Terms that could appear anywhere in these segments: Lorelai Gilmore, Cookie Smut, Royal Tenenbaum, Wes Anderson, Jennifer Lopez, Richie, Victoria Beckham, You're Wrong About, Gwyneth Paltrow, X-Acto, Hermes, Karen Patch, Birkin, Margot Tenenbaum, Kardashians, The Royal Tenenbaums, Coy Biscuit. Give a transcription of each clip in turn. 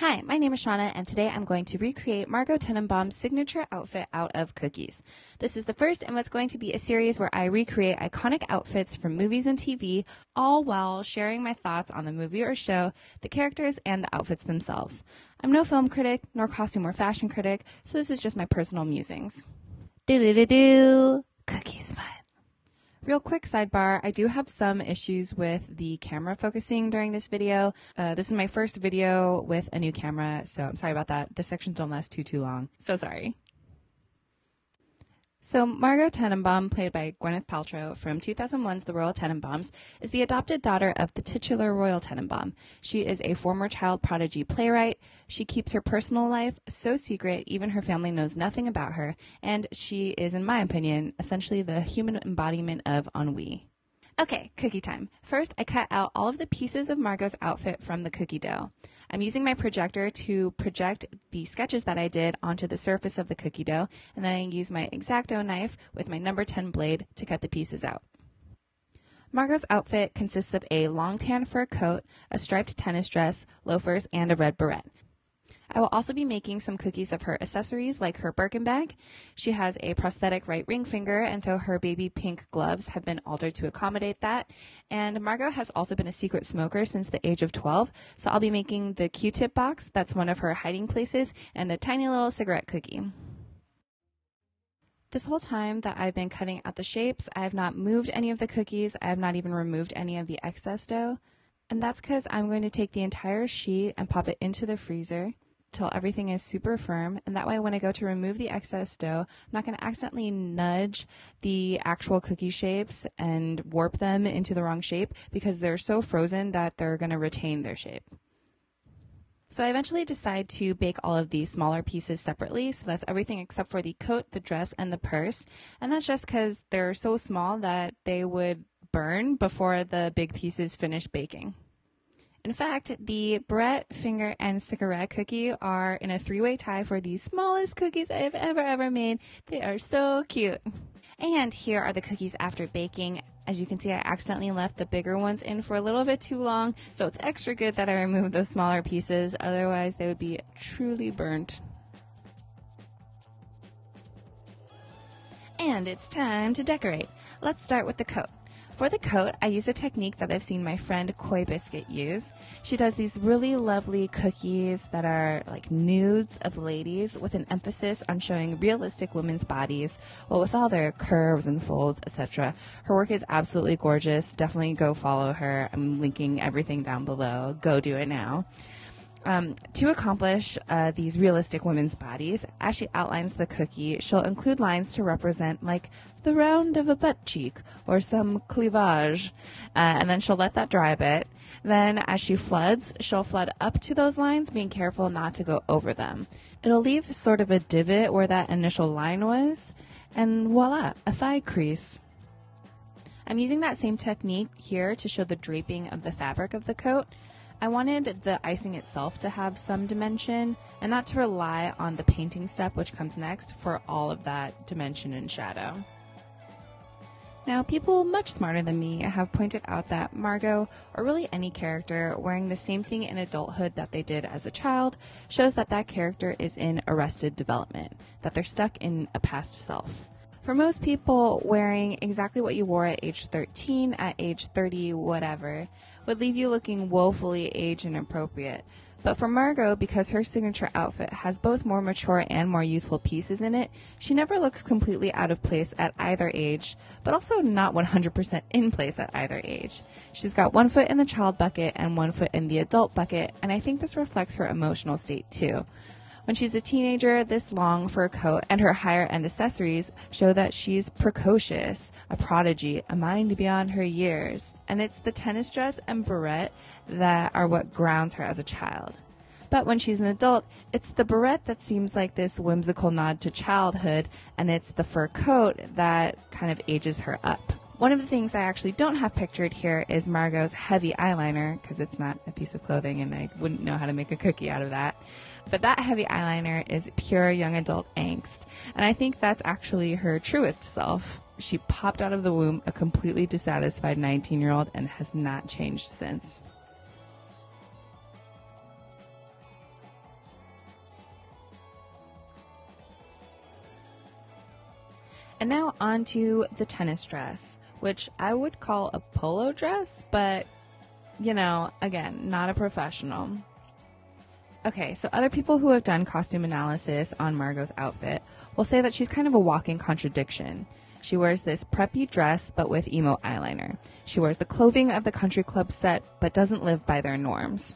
Hi, my name is Shauna, and today I'm going to recreate Margot Tenenbaum's signature outfit out of Cookies. This is the first in what's going to be a series where I recreate iconic outfits from movies and TV, all while sharing my thoughts on the movie or show, the characters, and the outfits themselves. I'm no film critic, nor costume or fashion critic, so this is just my personal musings. Do-do-do-do, Cookie Smut. Real quick sidebar, I do have some issues with the camera focusing during this video. This is my first video with a new camera, so I'm sorry about that. The sections don't last too long. So sorry. So Margot Tenenbaum, played by Gwyneth Paltrow from 2001's The Royal Tenenbaums, is the adopted daughter of the titular Royal Tenenbaum. She is a former child prodigy playwright. She keeps her personal life so secret even her family knows nothing about her, and she is, in my opinion, essentially the human embodiment of ennui. Okay, cookie time. First, I cut out all of the pieces of Margot's outfit from the cookie dough. I'm using my projector to project the sketches that I did onto the surface of the cookie dough, and then I use my X-Acto knife with my number 10 blade to cut the pieces out. Margot's outfit consists of a long tan fur coat, a striped tennis dress, loafers, and a red beret. I will also be making some cookies of her accessories, like her Birkin bag. She has a prosthetic right ring finger, and so her baby pink gloves have been altered to accommodate that. And Margot has also been a secret smoker since the age of 12, so I'll be making the Q-tip box, that's one of her hiding places, and a tiny little cigarette cookie. This whole time that I've been cutting out the shapes, I have not moved any of the cookies, I have not even removed any of the excess dough, and that's because I'm going to take the entire sheet and pop it into the freezer till everything is super firm, and that way when I go to remove the excess dough, I'm not going to accidentally nudge the actual cookie shapes and warp them into the wrong shape because they're so frozen that they're going to retain their shape. So I eventually decide to bake all of these smaller pieces separately, so that's everything except for the coat, the dress, and the purse, and that's just because they're so small that they would burn before the big pieces finish baking. In fact, the Brett, finger, and cigarette cookie are in a three-way tie for the smallest cookies I have ever made. They are so cute. And here are the cookies after baking. As you can see, I accidentally left the bigger ones in for a little bit too long, so it's extra good that I removed those smaller pieces, otherwise they would be truly burnt. And it's time to decorate. Let's start with the coat. For the coat, I use a technique that I've seen my friend Coy Biscuit use. She does these really lovely cookies that are like nudes of ladies with an emphasis on showing realistic women's bodies, well, with all their curves and folds, etc. Her work is absolutely gorgeous. Definitely go follow her. I'm linking everything down below. Go do it now. To accomplish these realistic women's bodies, as she outlines the cookie, she'll include lines to represent like the round of a butt cheek or some cleavage, and then she'll let that dry a bit. Then as she floods, she'll flood up to those lines, being careful not to go over them. It'll leave sort of a divot where that initial line was, and voila, a thigh crease. I'm using that same technique here to show the draping of the fabric of the coat. I wanted the icing itself to have some dimension and not to rely on the painting step, which comes next, for all of that dimension and shadow. Now, people much smarter than me have pointed out that Margot, or really any character, wearing the same thing in adulthood that they did as a child shows that that character is in arrested development, that they're stuck in a past self. For most people, wearing exactly what you wore at age 13, at age 30, whatever, would leave you looking woefully age inappropriate. But for Margot, because her signature outfit has both more mature and more youthful pieces in it, she never looks completely out of place at either age, but also not 100% in place at either age. She's got one foot in the child bucket and one foot in the adult bucket, and I think this reflects her emotional state too. When she's a teenager, this long fur coat and her higher-end accessories show that she's precocious, a prodigy, a mind beyond her years. And it's the tennis dress and beret that are what grounds her as a child. But when she's an adult, it's the beret that seems like this whimsical nod to childhood, and it's the fur coat that kind of ages her up. One of the things I actually don't have pictured here is Margot's heavy eyeliner, because it's not a piece of clothing and I wouldn't know how to make a cookie out of that. But that heavy eyeliner is pure young adult angst, and I think that's actually her truest self. She popped out of the womb a completely dissatisfied 19-year-old and has not changed since. And now on to the tennis dress, which I would call a polo dress, but, you know, again, not a professional. Okay, so other people who have done costume analysis on Margot's outfit will say that she's kind of a walking contradiction. She wears this preppy dress, but with emo eyeliner. She wears the clothing of the country club set, but doesn't live by their norms.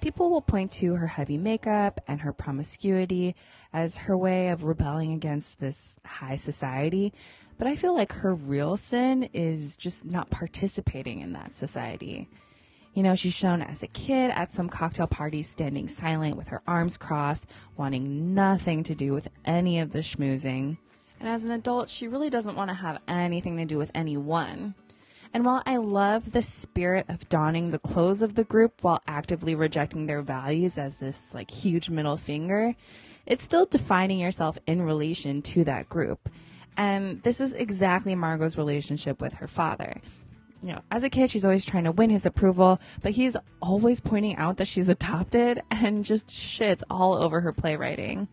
People will point to her heavy makeup and her promiscuity as her way of rebelling against this high society, but I feel like her real sin is just not participating in that society. You know, she's shown as a kid at some cocktail party standing silent with her arms crossed, wanting nothing to do with any of the schmoozing. And as an adult, she really doesn't want to have anything to do with anyone. And while I love the spirit of donning the clothes of the group while actively rejecting their values as this like huge middle finger, it's still defining yourself in relation to that group. And this is exactly Margot's relationship with her father. You know, as a kid, she's always trying to win his approval, but he's always pointing out that she's adopted and just shits all over her playwriting.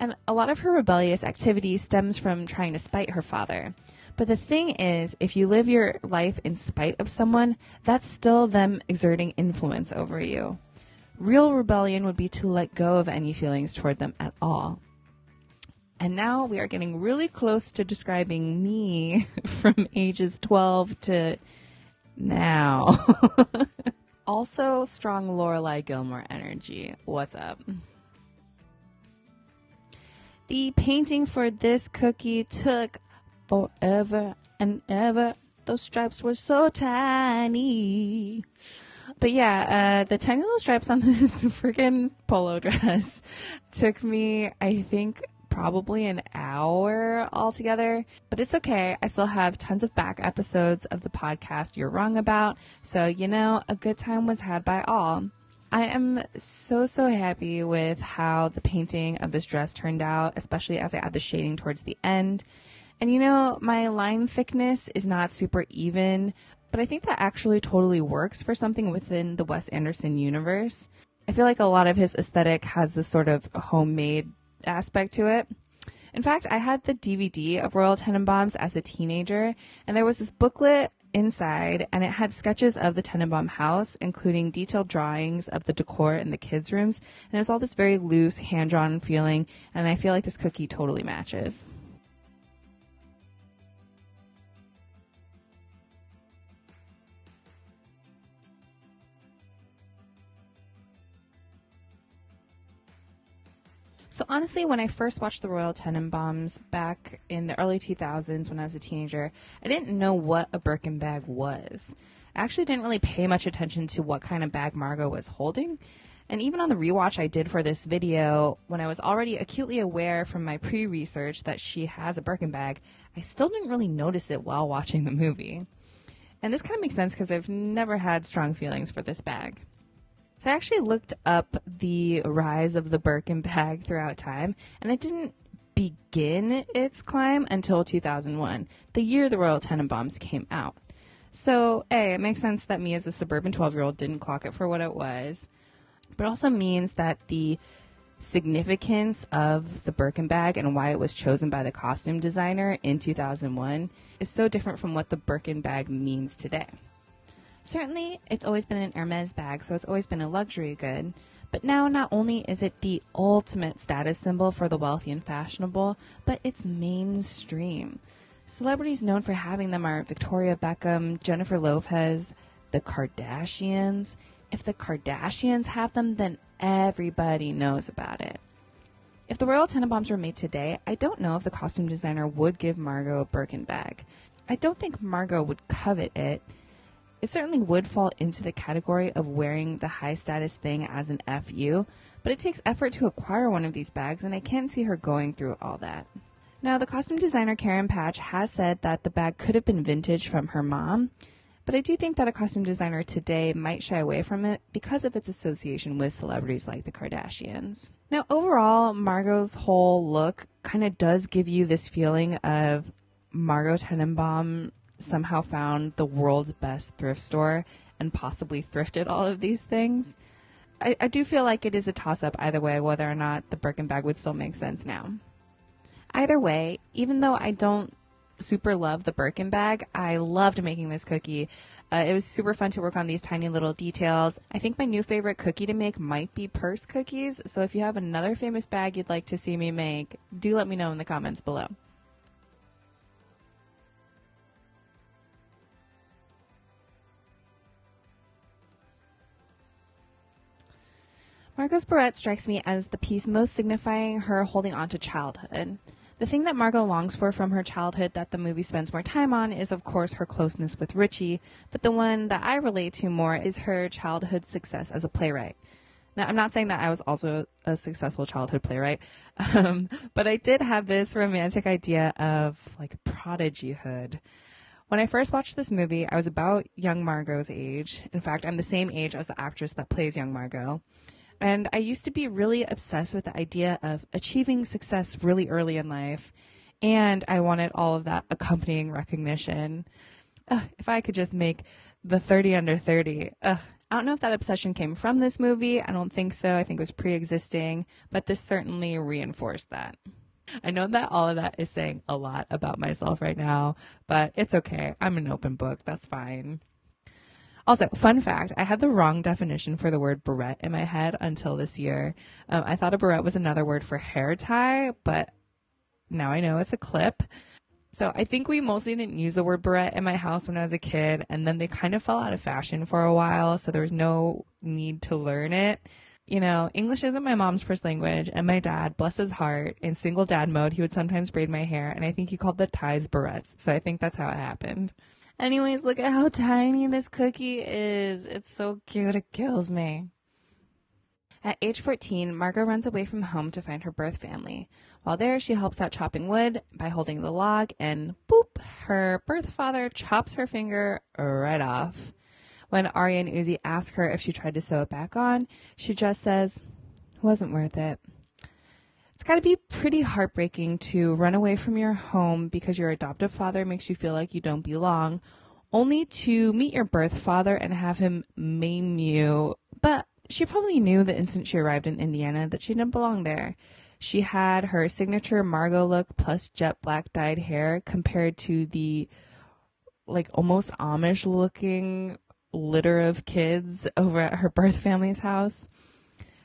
And a lot of her rebellious activity stems from trying to spite her father. But the thing is, if you live your life in spite of someone, that's still them exerting influence over you. Real rebellion would be to let go of any feelings toward them at all. And now we are getting really close to describing me from ages 12 to now. Also, strong Lorelai Gilmore energy. What's up? The painting for this cookie took forever and ever. Those stripes were so tiny. But yeah, the tiny little stripes on this freaking polo dress took me, I think, probably an hour altogether. But it's okay. I still have tons of back episodes of the podcast You're Wrong About. So, you know, a good time was had by all. I am so happy with how the painting of this dress turned out, especially as I add the shading towards the end. And you know, my line thickness is not super even, but I think that actually totally works for something within the Wes Anderson universe. I feel like a lot of his aesthetic has this sort of homemade aspect to it. In fact, I had the DVD of Royal Tenenbaums as a teenager, and there was this booklet inside, and it had sketches of the Tenenbaum house, including detailed drawings of the decor in the kids' rooms, and it was all this very loose, hand-drawn feeling, and I feel like this cookie totally matches. So honestly, when I first watched The Royal Tenenbaums back in the early 2000s when I was a teenager, I didn't know what a Birkin bag was. I actually didn't really pay much attention to what kind of bag Margot was holding. And even on the rewatch I did for this video, when I was already acutely aware from my pre-research that she has a Birkin bag, I still didn't really notice it while watching the movie. And this kind of makes sense because I've never had strong feelings for this bag. So I actually looked up the rise of the Birkin bag throughout time, and it didn't begin its climb until 2001, the year The Royal Tenenbaums came out. So A, it makes sense that me as a suburban 12-year-old didn't clock it for what it was, but it also means that the significance of the Birkin bag and why it was chosen by the costume designer in 2001 is so different from what the Birkin bag means today. Certainly, it's always been an Hermes bag, so it's always been a luxury good. But now, not only is it the ultimate status symbol for the wealthy and fashionable, but it's mainstream. Celebrities known for having them are Victoria Beckham, Jennifer Lopez, the Kardashians. If the Kardashians have them, then everybody knows about it. If the Royal Tenenbaums were made today, I don't know if the costume designer would give Margot a Birkin bag. I don't think Margot would covet it. It certainly would fall into the category of wearing the high-status thing as an FU, but it takes effort to acquire one of these bags, and I can't see her going through all that. Now, the costume designer Karen Patch has said that the bag could have been vintage from her mom, but I do think that a costume designer today might shy away from it because of its association with celebrities like the Kardashians. Now, overall, Margot's whole look kind of does give you this feeling of Margot Tenenbaum somehow found the world's best thrift store and possibly thrifted all of these things. I do feel like it is a toss-up either way, whether or not the Birkin bag would still make sense now. Either way, even though I don't super love the Birkin bag, I loved making this cookie. It was super fun to work on these tiny little details. I think my new favorite cookie to make might be purse cookies. So if you have another famous bag you'd like to see me make, do let me know in the comments below. Margot's barrette strikes me as the piece most signifying her holding on to childhood. The thing that Margot longs for from her childhood that the movie spends more time on is, of course, her closeness with Richie, but the one that I relate to more is her childhood success as a playwright. Now, I'm not saying that I was also a successful childhood playwright, but I did have this romantic idea of, like, prodigyhood. When I first watched this movie, I was about young Margot's age. In fact, I'm the same age as the actress that plays young Margot. And I used to be really obsessed with the idea of achieving success really early in life. And I wanted all of that accompanying recognition. If I could just make the 30 under 30. I don't know if that obsession came from this movie. I don't think so. I think it was pre-existing. But this certainly reinforced that. I know that all of that is saying a lot about myself right now. But it's okay. I'm an open book. That's fine. Also, fun fact, I had the wrong definition for the word barrette in my head until this year. I thought a barrette was another word for hair tie, but now I know it's a clip. So I think we mostly didn't use the word barrette in my house when I was a kid, and then they kind of fell out of fashion for a while, so there was no need to learn it. You know, English isn't my mom's first language, and my dad, bless his heart, in single dad mode, he would sometimes braid my hair, and I think he called the ties barrettes, so I think that's how it happened. Anyways, look at how tiny this cookie is. It's so cute, it kills me. At age 14, Margot runs away from home to find her birth family. While there, she helps out chopping wood by holding the log, and boop, her birth father chops her finger right off. When Arya and Uzi ask her if she tried to sew it back on, she just says, "It wasn't worth it." It's got to be pretty heartbreaking to run away from your home because your adoptive father makes you feel like you don't belong, only to meet your birth father and have him maim you. But she probably knew the instant she arrived in Indiana that she didn't belong there. She had her signature Margot look plus jet black dyed hair compared to the, like, almost Amish looking litter of kids over at her birth family's house.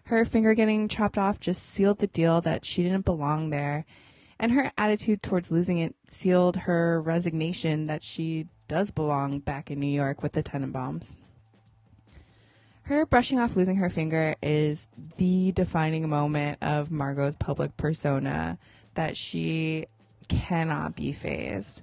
Her finger getting chopped off just sealed the deal that she didn't belong there. And her attitude towards losing it sealed her resignation that she does belong back in New York with the Tenenbaums. Her brushing off losing her finger is the defining moment of Margot's public persona that she cannot be phased.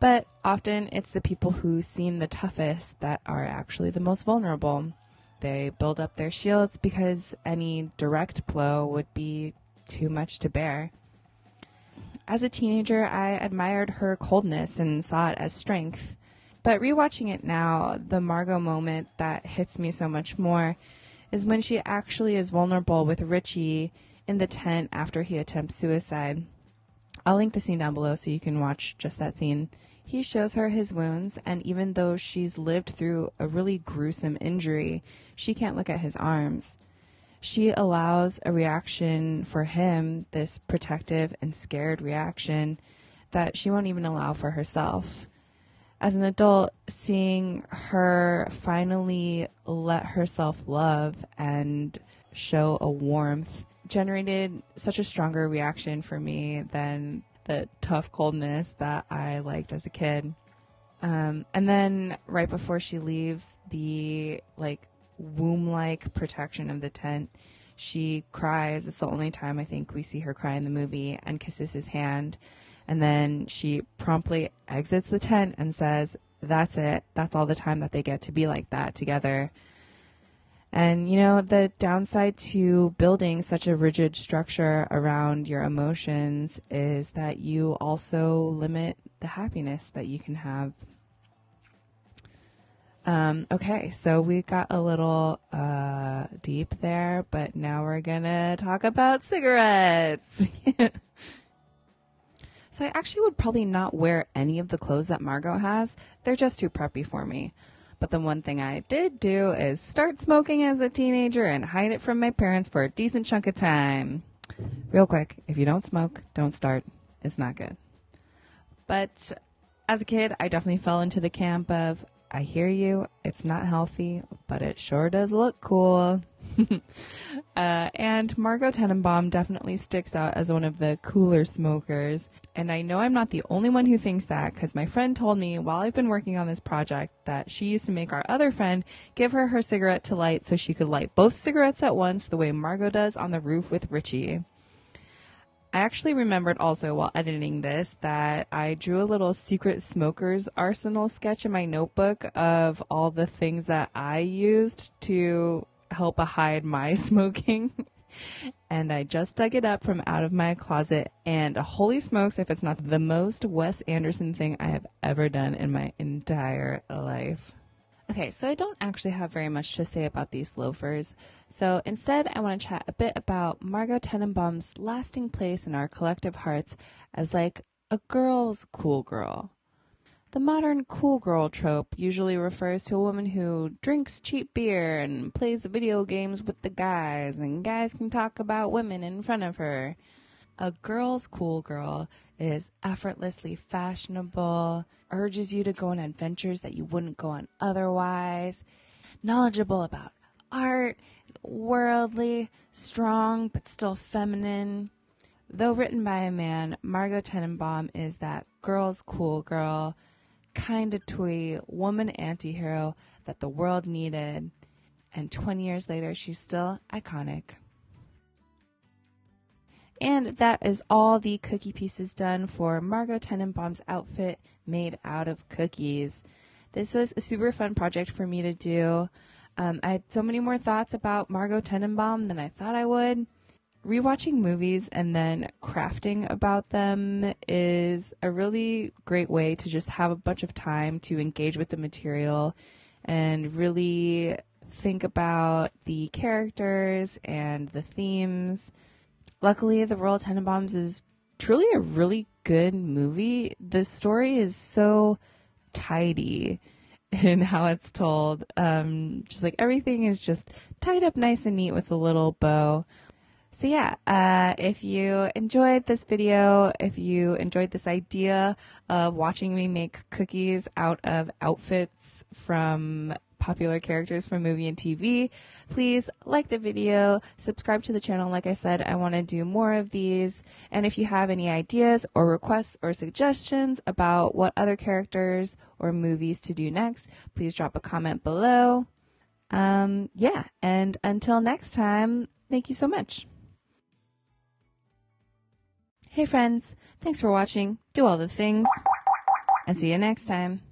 But often it's the people who seem the toughest that are actually the most vulnerable. They build up their shields because any direct blow would be too much to bear. As a teenager, I admired her coldness and saw it as strength. But rewatching it now, the Margot moment that hits me so much more is when she actually is vulnerable with Richie in the tent after he attempts suicide. I'll link the scene down below so you can watch just that scene. He shows her his wounds, and even though she's lived through a really gruesome injury, she can't look at his arms. She allows a reaction for him, this protective and scared reaction, that she won't even allow for herself. As an adult, seeing her finally let herself love and show a warmth generated such a stronger reaction for me than the tough coldness that I liked as a kid. And then right before she leaves the, like, womb-like protection of the tent, she cries. It's the only time I think we see her cry in the movie, and kisses his hand. And then she promptly exits the tent and says, "That's it. That's all the time that they get to be like that together." And, you know, the downside to building such a rigid structure around your emotions is that you also limit the happiness that you can have. Okay, so we got a little deep there, but now we're going to talk about cigarettes. So I actually would probably not wear any of the clothes that Margot has. They're just too preppy for me. But the one thing I did do is start smoking as a teenager and hide it from my parents for a decent chunk of time. Real quick, if you don't smoke, don't start. It's not good. But as a kid, I definitely fell into the camp of, I hear you, it's not healthy, but it sure does look cool. And Margot Tenenbaum definitely sticks out as one of the cooler smokers. And I know I'm not the only one who thinks that, because my friend told me while I've been working on this project that she used to make our other friend give her cigarette to light so she could light both cigarettes at once the way Margot does on the roof with Richie. I actually remembered also while editing this that I drew a little secret smokers arsenal sketch in my notebook of all the things that I used to help hide my smoking. And I just dug it up from out of my closet, and holy smokes if it's not the most Wes Anderson thing I have ever done in my entire life. Okay, so I don't actually have very much to say about these loafers, so instead I want to chat a bit about Margot Tenenbaum's lasting place in our collective hearts as like a girl's cool girl. The modern cool girl trope usually refers to a woman who drinks cheap beer and plays video games with the guys, and guys can talk about women in front of her. A girl's cool girl is effortlessly fashionable, urges you to go on adventures that you wouldn't go on otherwise, knowledgeable about art, worldly, strong but still feminine. Though written by a man, Margot Tenenbaum is that girl's cool girl, kind of twee woman anti-hero that the world needed, and 20 years later she's still iconic. And that is all the cookie pieces done for Margot Tenenbaum's outfit made out of cookies. This was a super fun project for me to do. I had so many more thoughts about Margot Tenenbaum than I thought I would. Rewatching movies and then crafting about them is a really great way to just have a bunch of time to engage with the material and really think about the characters and the themes. Luckily, The Royal Tenenbaums is truly a really good movie. The story is so tidy in how it's told. Just like everything is just tied up nice and neat with a little bow. So yeah, if you enjoyed this video, if you enjoyed this idea of watching me make cookies out of outfits from popular characters from movie and TV, please like the video, subscribe to the channel. Like I said, I want to do more of these. And if you have any ideas or requests or suggestions about what other characters or movies to do next, please drop a comment below. Yeah, and until next time, thank you so much. Hey friends, thanks for watching, do all the things, and see you next time.